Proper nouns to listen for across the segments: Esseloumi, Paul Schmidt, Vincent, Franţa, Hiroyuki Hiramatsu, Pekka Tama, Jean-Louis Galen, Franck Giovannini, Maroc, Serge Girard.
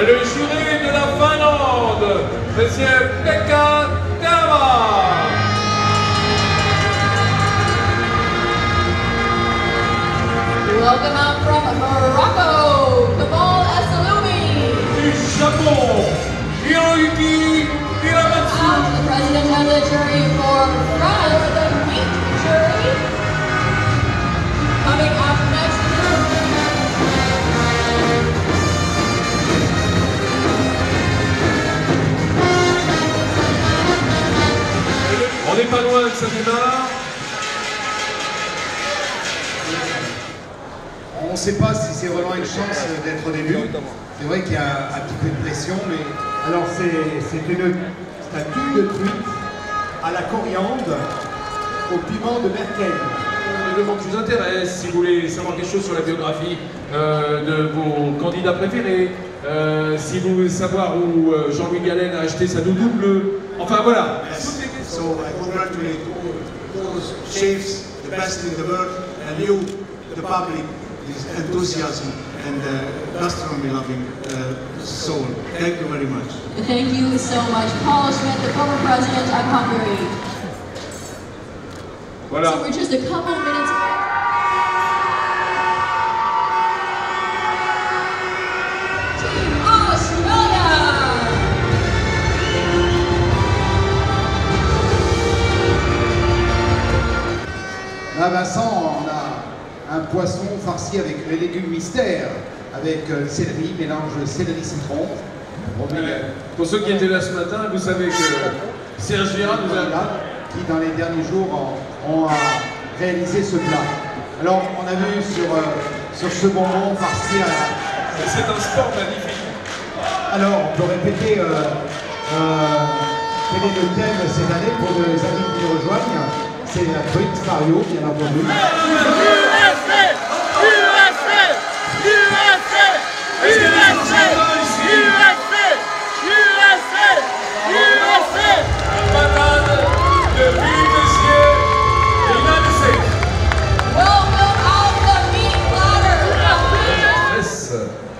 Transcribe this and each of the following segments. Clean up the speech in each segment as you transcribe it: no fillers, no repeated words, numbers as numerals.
Le jury de la Finlande, Monsieur Pekka Tama. Welcome out from Morocco, the ball Esseloumi. Du Japon, Hiroyuki Hiramatsu. The president of the jury for France, the wheat jury. Coming up next. On n'est pas loin que ça démarre. On ne sait pas si c'est vraiment une chance d'être au début. C'est vrai qu'il y a un petit peu de pression, mais... Alors c'est une statue de truite à la coriandre, au piment de Merkel. Le moment qui vous intéresse, si vous voulez savoir quelque chose sur la biographie de vos candidats préférés, si vous voulez savoir où Jean-Louis Galen a acheté sa doudoune bleue, enfin voilà. So I congratulate all those chefs, the best in the world, and you, the public, this enthusiasm. and gastronomy-loving soul. Thank you very much. Thank you so much. Paul Schmidt, the former president of Hungary. Voilà. So we're just a couple of minutes away. Là, Vincent, on a un poisson farci avec les légumes mystères, avec céleri, mélange céleri-citron. Pour ceux qui étaient là ce matin, vous savez que Serge Girard nous a... qui, dans les derniers jours, ont réalisé ce plat. Alors, on a vu sur ce bonbon farci à... C'est un sport magnifique. Alors, on peut répéter quel est le thème cette année pour les amis qui nous rejoignent. C'est la brute Fario, bien entendu.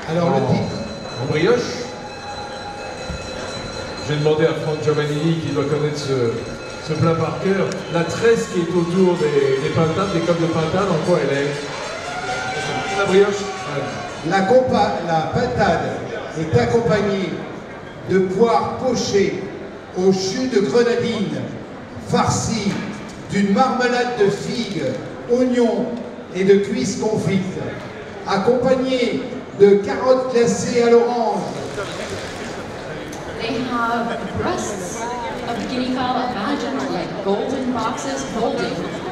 Alors le titre en brioche. J'ai demandé à Franck Giovannini qui doit connaître ce plat par cœur, la tresse qui est autour des pintades, des copes de pintade, en quoi elle est? La brioche. La pintade est accompagnée de poires pochées au jus de grenadine, farcies d'une marmelade de figues, oignons et de cuisses confites, accompagnée de carottes glacées à l'orange. They have breasts of guinea fowl imagined like golden boxes holding